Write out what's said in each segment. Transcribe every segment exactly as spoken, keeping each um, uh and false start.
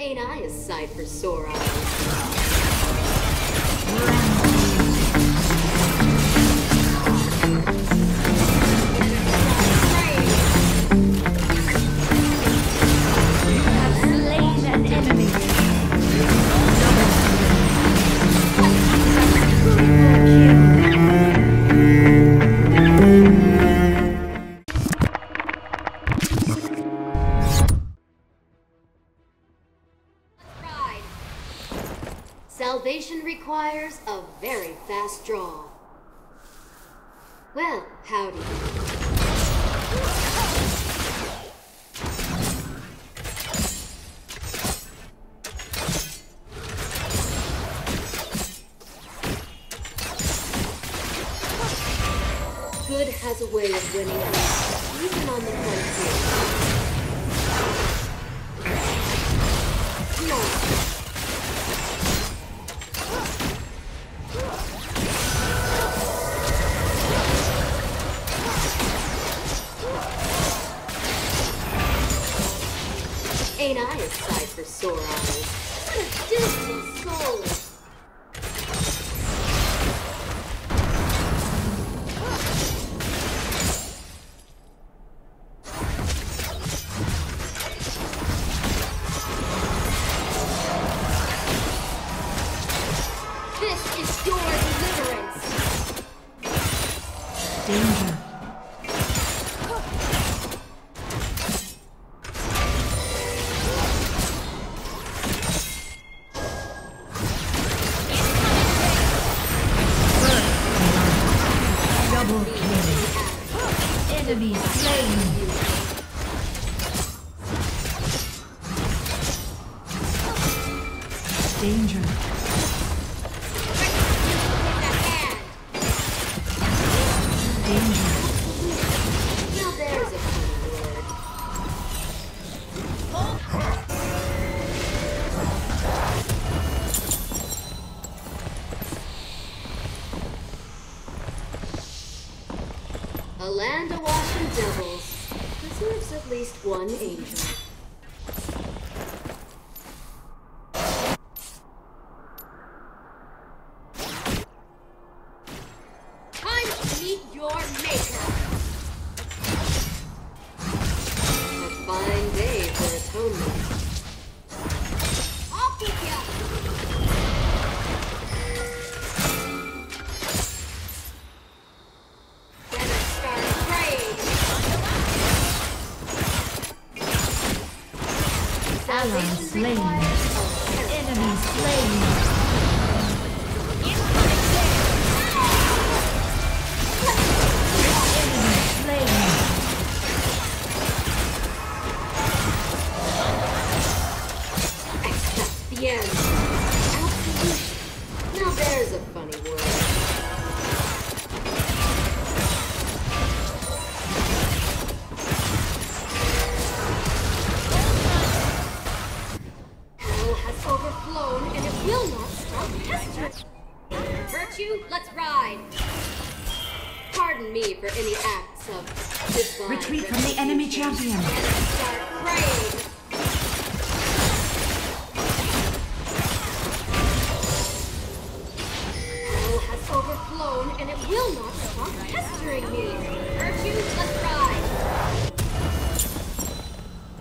Ain't I a sight for sore eyes? Salvation requires a very fast draw. Well, howdy. Good has a way of winning out, even on the frontier. Come on. Ain't I a sight for sore eyes? What a distant soul! This is your deliverance! Danger. Enemy slain. Danger. Danger. Now there's a A land awash in devils deserves at least one angel. Time to meet your maker! A fine day for atonement. Off with ya! Ally slain. Enemy slain. Enemy slain. That's the end. Absolutely. Now there's a funny word. Virtue, let's ride. Pardon me for any acts of divine. Retreat from the enemy champion. Hell has overflown and it will not stop pestering me. Virtue, let's ride.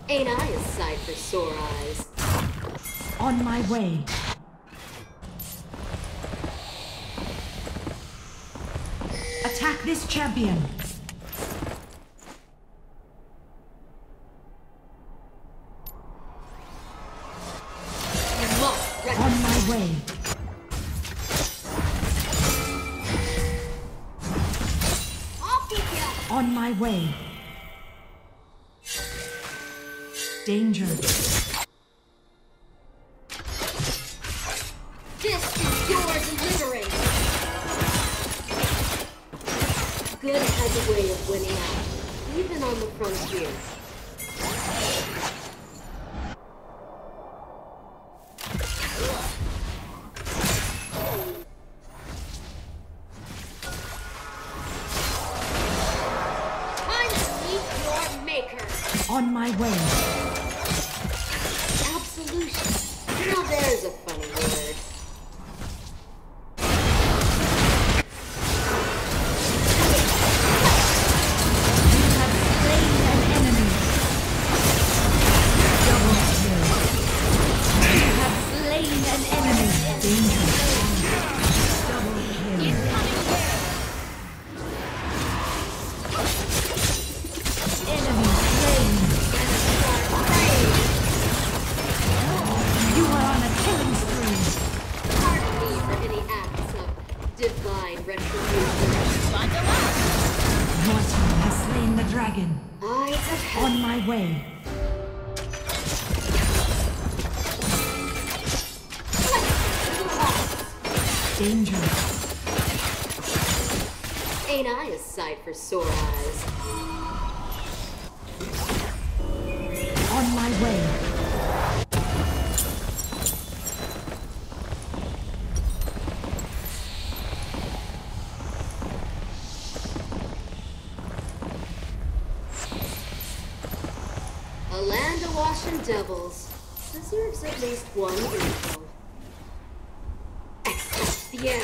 Ain't I a sight for sore eyes? On my way. Attack this champion! On my way! Off with ya! On my way! Danger! This is your deliverance! Good has a way of winning out, even on the frontier. Time to meet your maker. On my way. Absolution. is a funny word. Dangerous. Ain't I a sight for sore eyes? On my way. A land awash in devils deserves at least one evil. Yeah.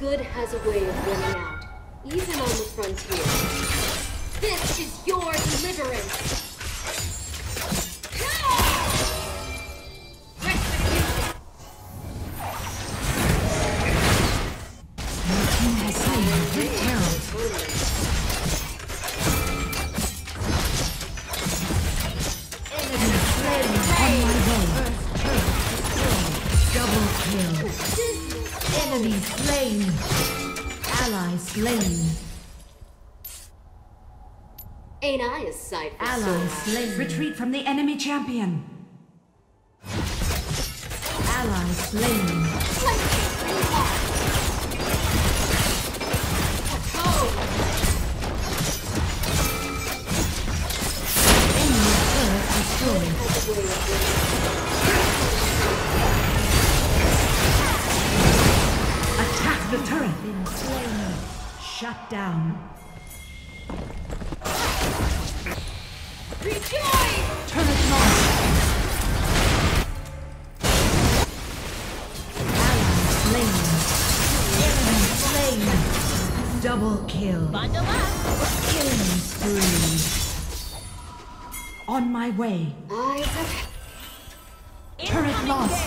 Good has a way of running out, even on the frontier. This is your deliverance. Enemy slain. Ally slain. Ain't I a sight for sore eyes? Ally slain. Retreat from the enemy champion. Ally slain. Enemy turret destroyed. The turret been slain. Shut down. Rejoice! Turret lost. Ally slain. Enemy slain. Double kill. Bundle up. Killing spree. On my way. Turret lost.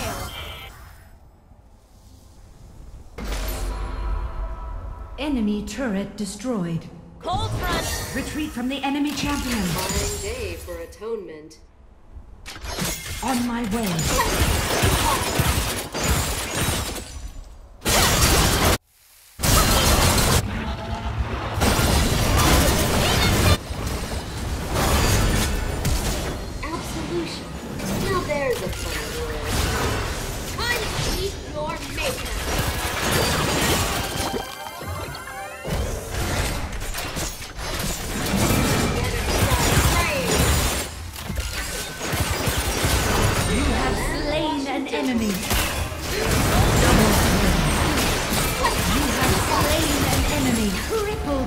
Enemy turret destroyed. Cold front! Retreat from the enemy champion. Fine day for atonement. On my way. Absolution. Now there's a fun word. Time to meet your maker.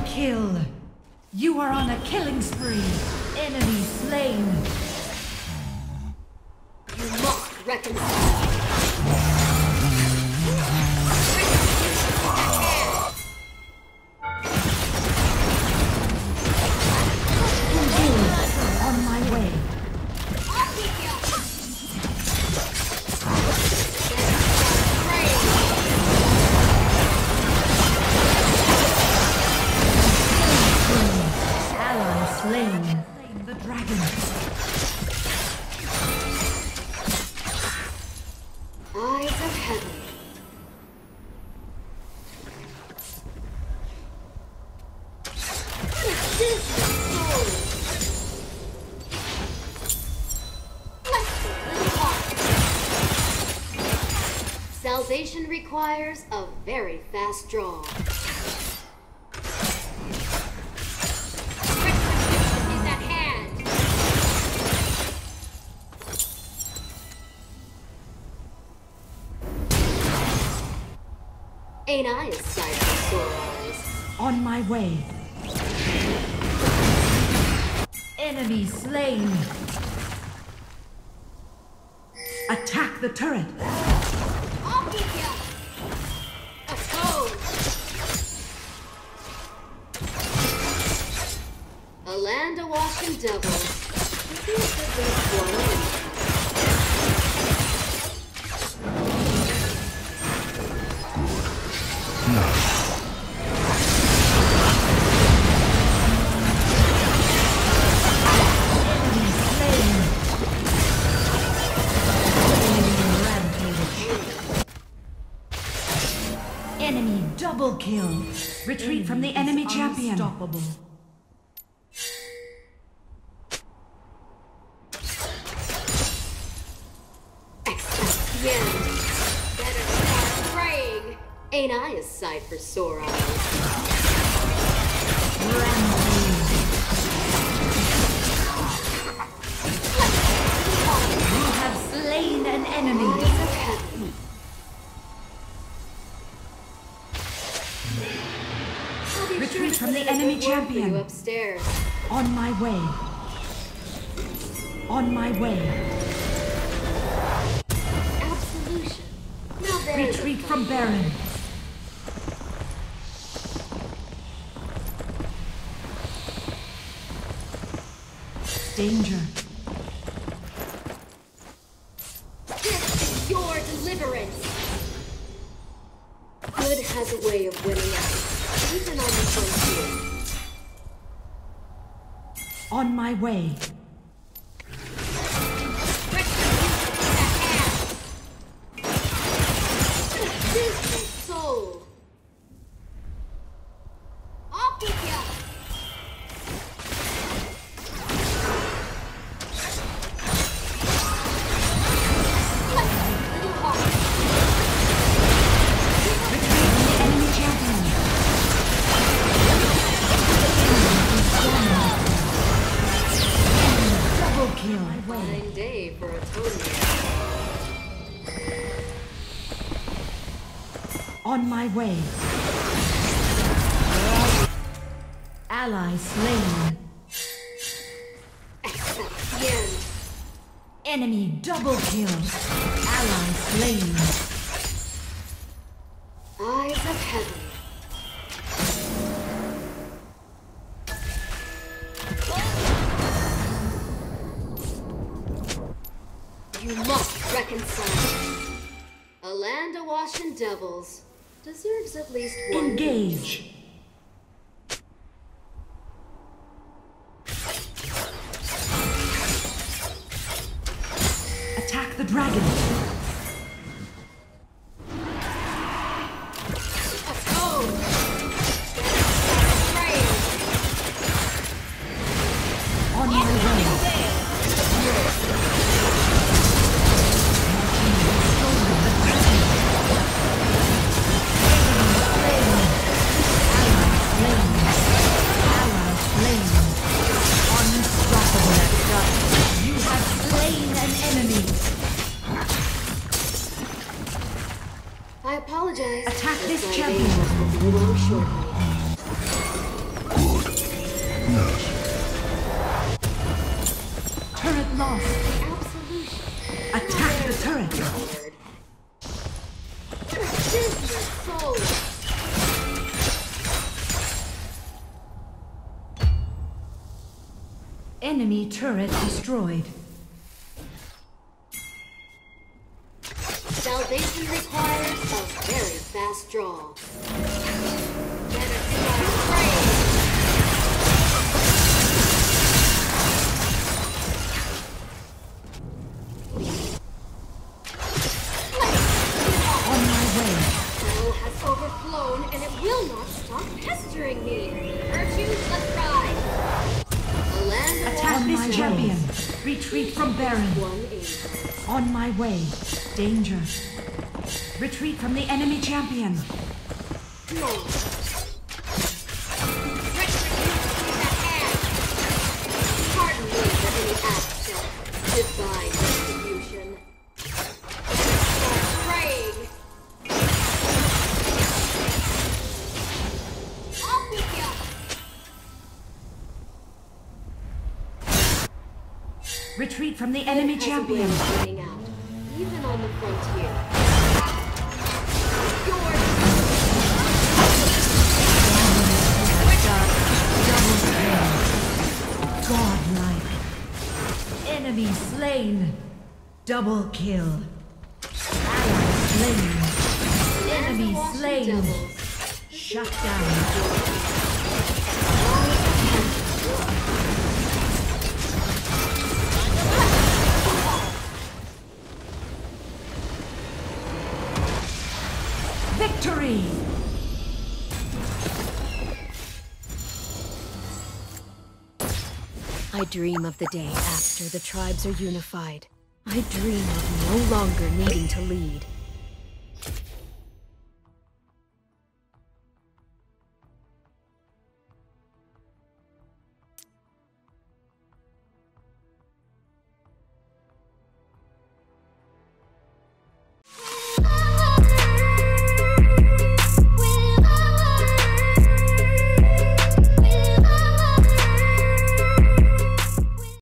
Kill. You are on a killing spree. Enemy slain. You must reconcile. On my way. Salvation requires a very fast draw. Ain't I a sight for sore eyes? on my way. Enemy slain. Attack the turret. I'll be here. Oppose. A land awash in devils. This is the one. Enemy double kill. Retreat from the enemy champion. Unstoppable. Excellent. Better start praying. Ain't I a sight for sore eyes? Retreat from the enemy champion. Upstairs. On my way. On my way. Absolution. No, retreat from Baron. Danger. This is your deliverance. Good has a way of winning out. Even on the frontier. On my way. Soul. Off with you. Enemy champion. Fine day for atonement. On my way. Ally slain. Excellent. Enemy double kill. Ally slain. Eyes of heaven. You must reconcile. A land awash in devils deserves at least one. Engage. Attack the dragon. Oppose. On your way. I apologize. Attack this champion. Good. Nurse. Turret lost. Absolution. Attack the turret. Business soul. Enemy turret destroyed. Salvation requires a very fast draw. On my way. Hell has overflown and it will not stop pestering me. Virtues, let's ride. A land attack this champion. Retreat from Baron. On my way. Danger. Retreat from the enemy champion. No. Divine distribution. Praying. Retreat from the enemy champion. Even on the frontier. Godlike. Enemy slain. Double kill. Ally slain. Enemy slain. Shut down. Victory! I dream of the day after the tribes are unified. I dream of no longer needing to lead.